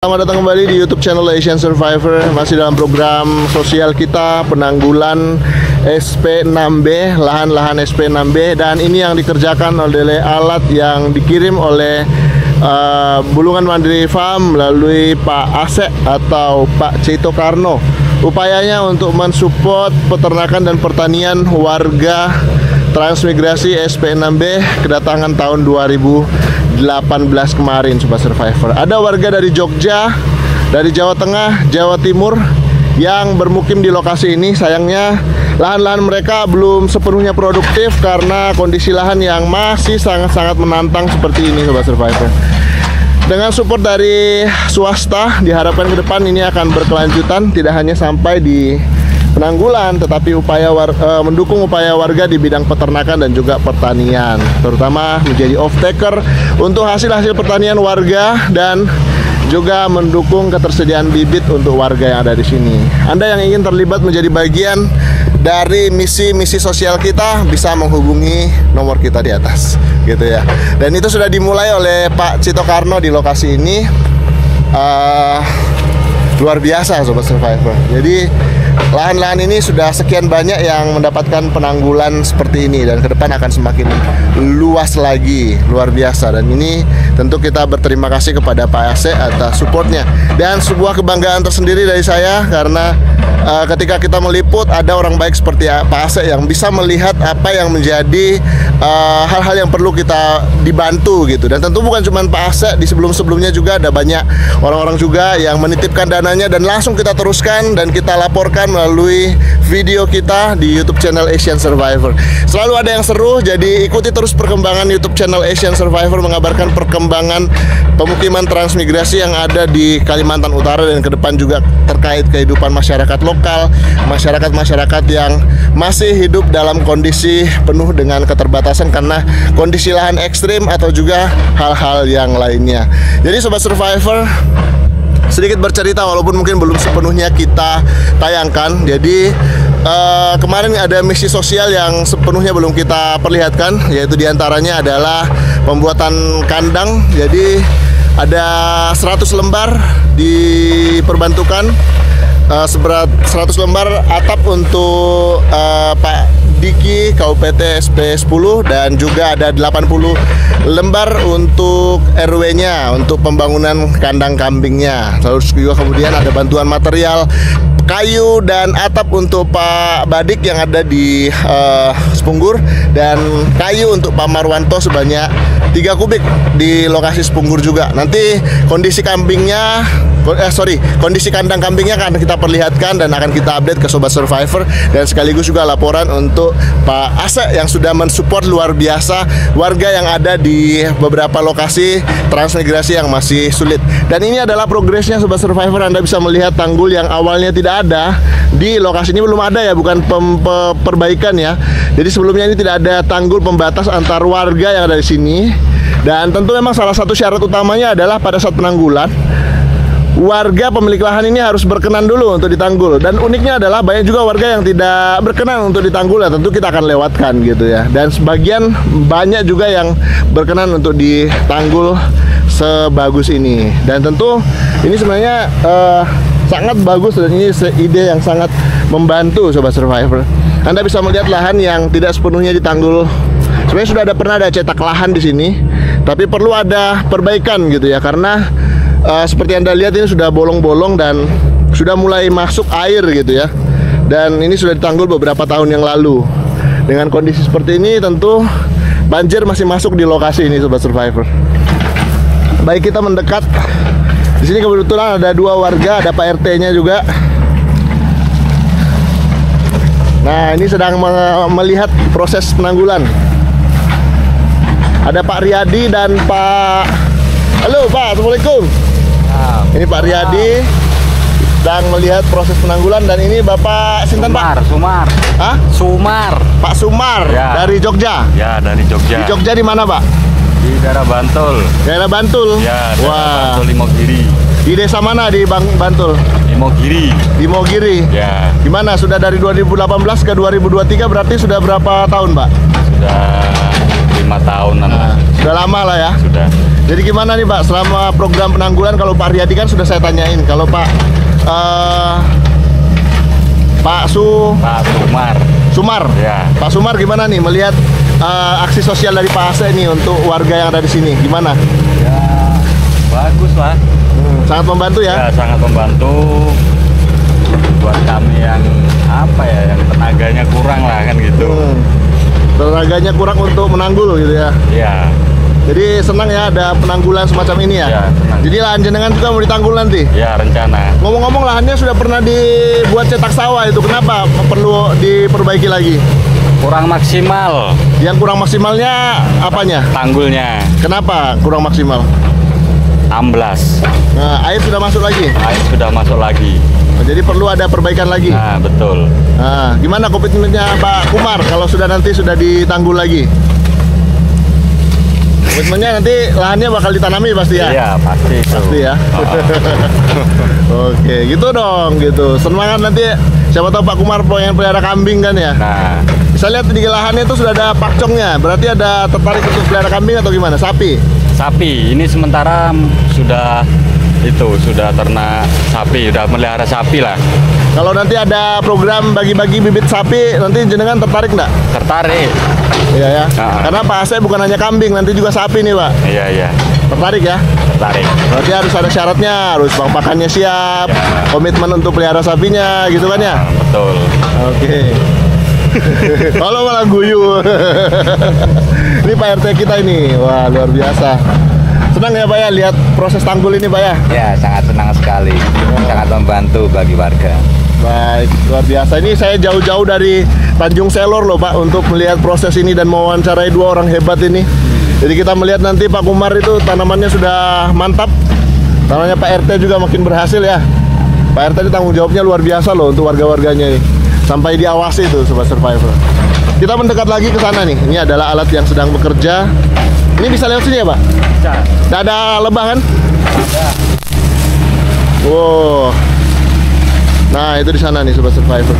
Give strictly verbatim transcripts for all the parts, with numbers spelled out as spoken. Selamat datang kembali di YouTube channel Asian Survivor. Masih dalam program sosial kita, penanggulan S P enam B, lahan-lahan S P enam B. Dan ini yang dikerjakan oleh alat yang dikirim oleh uh, Bulungan Mandiri Farm melalui Pak Asek atau Pak Cito Karno. Upayanya untuk mensupport peternakan dan pertanian warga transmigrasi S P enam B kedatangan tahun dua ribu delapan belas kemarin, Sobat Survivor. Ada warga dari Jogja, dari Jawa Tengah, Jawa Timur yang bermukim di lokasi ini. Sayangnya lahan-lahan mereka belum sepenuhnya produktif karena kondisi lahan yang masih sangat-sangat menantang seperti ini, Sobat Survivor. Dengan support dari swasta, diharapkan ke depan ini akan berkelanjutan, tidak hanya sampai di penanggulan, tetapi upaya war, uh, mendukung upaya warga di bidang peternakan dan juga pertanian, terutama menjadi off-taker untuk hasil-hasil pertanian warga dan juga mendukung ketersediaan bibit untuk warga yang ada di sini. Anda yang ingin terlibat menjadi bagian dari misi-misi sosial kita bisa menghubungi nomor kita di atas, gitu ya. Dan itu sudah dimulai oleh Pak Cito Karno di lokasi ini. Uh, luar biasa, Sobat Survivor. Jadi lahan-lahan ini sudah sekian banyak yang mendapatkan penanggulan seperti ini, dan ke depan akan semakin luas lagi. Luar biasa. Dan ini tentu kita berterima kasih kepada Pak Ase atas supportnya. Dan sebuah kebanggaan tersendiri dari saya karena uh, ketika kita meliput ada orang baik seperti Pak Ase yang bisa melihat apa yang menjadi hal-hal uh, yang perlu kita dibantu, gitu. Dan tentu bukan cuma Pak Ase, di sebelum-sebelumnya juga ada banyak orang-orang juga yang menitipkan dananya, dan langsung kita teruskan dan kita laporkan melalui video kita di YouTube channel Asian Survivor. Selalu ada yang seru, jadi ikuti terus perkembangan YouTube channel Asian Survivor, mengabarkan perkembangan pemukiman transmigrasi yang ada di Kalimantan Utara dan ke depan juga terkait kehidupan masyarakat lokal, masyarakat-masyarakat yang masih hidup dalam kondisi penuh dengan keterbatasan karena kondisi lahan ekstrim atau juga hal-hal yang lainnya. Jadi Sobat Survivor, sedikit bercerita walaupun mungkin belum sepenuhnya kita tayangkan. Jadi uh, kemarin ada misi sosial yang sepenuhnya belum kita perlihatkan, yaitu diantaranya adalah pembuatan kandang. Jadi ada seratus lembar diperbantukan, uh, seberat seratus lembar atap untuk uh, Pak Diki K U P T S P sepuluh, dan juga ada delapan puluh lembar untuk R W-nya untuk pembangunan kandang kambingnya. Terus juga kemudian ada bantuan material kayu dan atap untuk Pak Badik yang ada di uh, Sepunggur, dan kayu untuk Pak Marwanto sebanyak tiga kubik di lokasi Sepunggur juga. Nanti kondisi kambingnya, eh sorry, kondisi kandang kambingnya akan kita perlihatkan dan akan kita update ke Sobat Survivor, dan sekaligus juga laporan untuk Pak Asek yang sudah mensupport luar biasa warga yang ada di beberapa lokasi transmigrasi yang masih sulit. Dan ini adalah progresnya, Sobat Survivor. Anda bisa melihat tanggul yang awalnya tidak ada di lokasi ini, belum ada ya, bukan pem -pe perbaikan ya. Jadi sebelumnya ini tidak ada tanggul pembatas antar warga yang ada di sini. Dan tentu memang salah satu syarat utamanya adalah pada saat penanggulan, warga pemilik lahan ini harus berkenan dulu untuk ditanggul. Dan uniknya adalah banyak juga warga yang tidak berkenan untuk ditanggul, ya tentu kita akan lewatkan, gitu ya. Dan sebagian banyak juga yang berkenan untuk ditanggul sebagus ini. Dan tentu ini sebenarnya uh, sangat bagus, dan ini ide yang sangat membantu, Sobat Survivor. Anda bisa melihat lahan yang tidak sepenuhnya ditanggul. Sebenarnya sudah ada pernah ada cetak lahan di sini, tapi perlu ada perbaikan, gitu ya, karena uh, seperti Anda lihat ini sudah bolong-bolong dan sudah mulai masuk air, gitu ya. Dan ini sudah ditanggul beberapa tahun yang lalu. Dengan kondisi seperti ini tentu banjir masih masuk di lokasi ini, Sobat Survivor. Baik, kita mendekat. Di sini kebetulan ada dua warga, ada Pak R T-nya juga. Nah, ini sedang melihat proses penanggulan. Ada Pak Riyadi dan Pak... Halo Pak, Assalamualaikum. Nah, ini Pak Riyadi sedang melihat proses penanggulan, dan ini Bapak Sinten Pak? Sumar. Hah? Sumar. Pak Sumar ya. Dari Jogja. Ya, dari Jogja. Di Jogja di mana, Pak? Di daerah Bantul. Daerah Bantul? Ya, daerah wow. Bantul, Imogiri. Di desa mana di Bang Bantul? Imogiri. Imogiri? Ya. Gimana, sudah dari dua ribu delapan belas ke dua ribu dua puluh tiga berarti sudah berapa tahun, Pak? Sudah lima tahunan. Nah. Sudah lama lah ya? Sudah. Jadi gimana nih Pak, selama program penanggulan, kalau Pak Riyadi kan sudah saya tanyain, kalau Pak uh, Pak Su... Pak Sumar Sumar? Ya. Pak Sumar gimana nih melihat uh, aksi sosial dari Pak Ase ini untuk warga yang ada di sini, gimana? Ya, bagus lah. Hmm. Sangat membantu ya? Ya, sangat membantu buat kami yang apa ya, yang tenaganya kurang lah kan gitu. Hmm. Tenaganya kurang untuk menanggul gitu ya? Iya. Jadi senang ya ada penanggulan semacam ini ya? Iya, senang. Jadi lahan jenengan juga mau ditanggul nanti? Iya, rencana. Ngomong-ngomong lahannya sudah pernah dibuat cetak sawah itu, kenapa perlu diperbaiki lagi? Kurang maksimal. Yang kurang maksimalnya apanya? Tanggulnya. Kenapa kurang maksimal? Amblas. Nah, air sudah masuk lagi? Air sudah masuk lagi. Jadi perlu ada perbaikan lagi. Nah, betul. Nah, gimana komitmennya Pak Kumar kalau sudah nanti sudah ditanggul lagi? Komitmennya nanti lahannya bakal ditanami pasti ya? Iya, pasti. Pasti ya. Oh. Oke, gitu dong, gitu. Semangat nanti. Siapa tahu Pak Kumar pengen pelihara kambing kan ya? Nah, saya lihat di lahannya itu sudah ada pakcongnya. Berarti ada tertarik untuk pelihara kambing atau gimana? Sapi? Sapi. Ini sementara sudah itu sudah ternak sapi, sudah melihara sapi lah. Kalau nanti ada program bagi-bagi bibit sapi, nanti jenengan tertarik nggak? Tertarik. Iya ya. Nah. Karena Pak Ase bukan hanya kambing, nanti juga sapi nih Pak. Iya iya. Tertarik ya? Tertarik. Berarti harus ada syaratnya, harus pakannya siap, ya. Komitmen untuk pelihara sapinya, gitu kan ya? Nah, betul. Oke. Okay. Kalau malah guyu. Ini Pak R T kita ini, wah luar biasa. Senang ya Pak ya lihat proses tanggul ini Pak ya? Ya, sangat senang sekali, oh. Sangat membantu bagi warga. Baik, luar biasa. Ini saya jauh-jauh dari Tanjung Selor loh Pak untuk melihat proses ini dan mewawancarai dua orang hebat ini. Jadi kita melihat nanti Pak Kumar itu tanamannya sudah mantap, tanamannya Pak R T juga makin berhasil ya. Pak R T ini tanggung jawabnya luar biasa loh untuk warga-warganya ini. Sampai diawasi itu Sobat Survivor. Kita mendekat lagi ke sana nih. Ini adalah alat yang sedang bekerja. Ini bisa lewat sini ya Pak? Bisa. Nggak ada lebah kan? Ada. Wow. Nah itu di sana nih Sobat Survivor.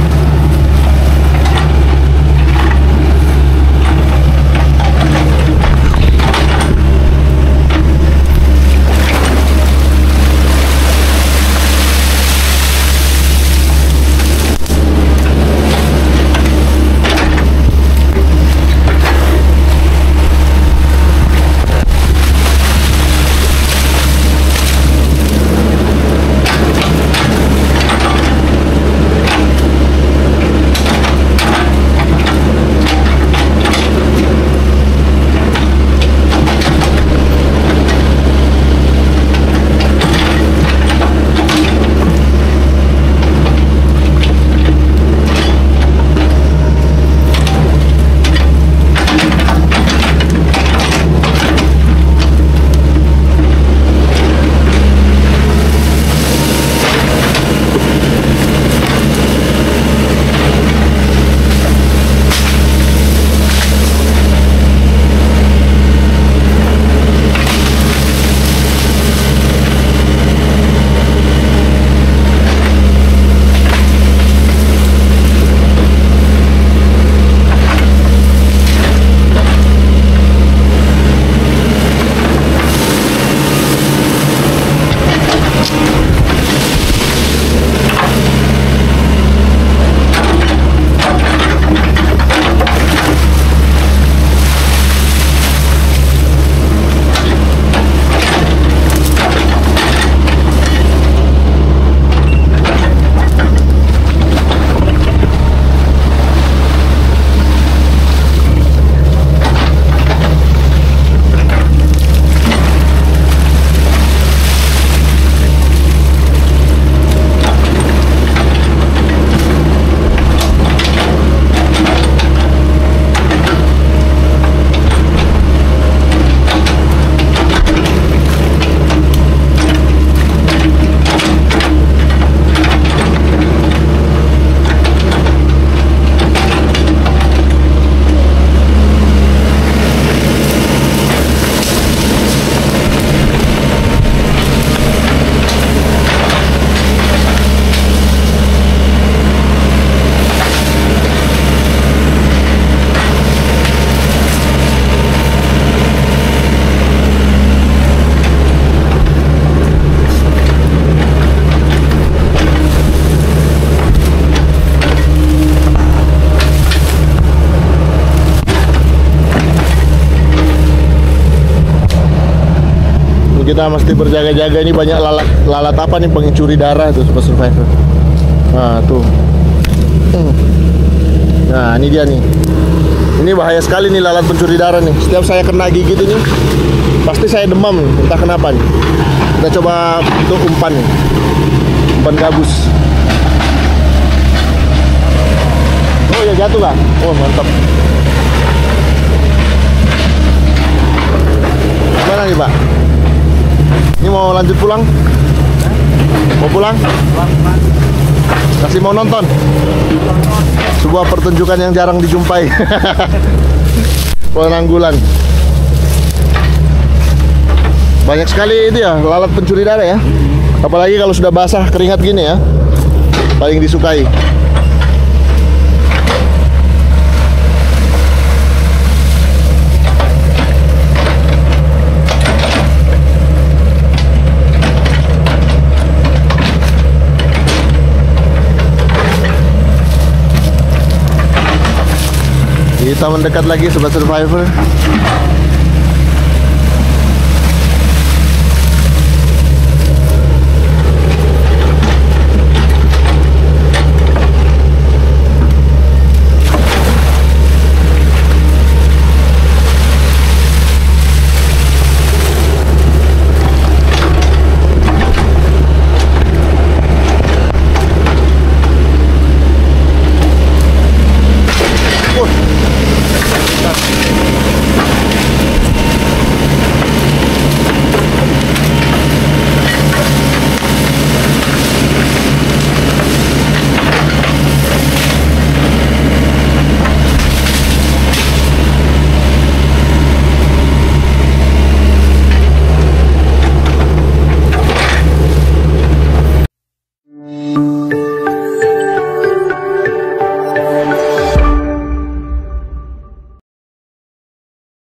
kita mesti berjaga-jaga. Ini banyak lalat, lalat apa nih, pencuri darah tuh Super Survivor. Nah tuh, nah ini dia nih. Ini bahaya sekali nih lalat pencuri darah nih. Setiap saya kena gigit ini pasti saya demam nih, entah kenapa nih. Kita coba untuk umpan nih, umpan gabus. Oh ya, jatuh lah. Oh mantap. Gimana nih Pak? Ini mau lanjut pulang? Mau pulang? Masih mau nonton? Sebuah pertunjukan yang jarang dijumpai. Penanggulan. Banyak sekali itu ya, lalat pencuri darah ya. Apalagi kalau sudah basah, keringat gini ya. Paling disukai. Kita mendekat lagi Sobat Survivor.